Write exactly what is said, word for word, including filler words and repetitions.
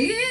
here.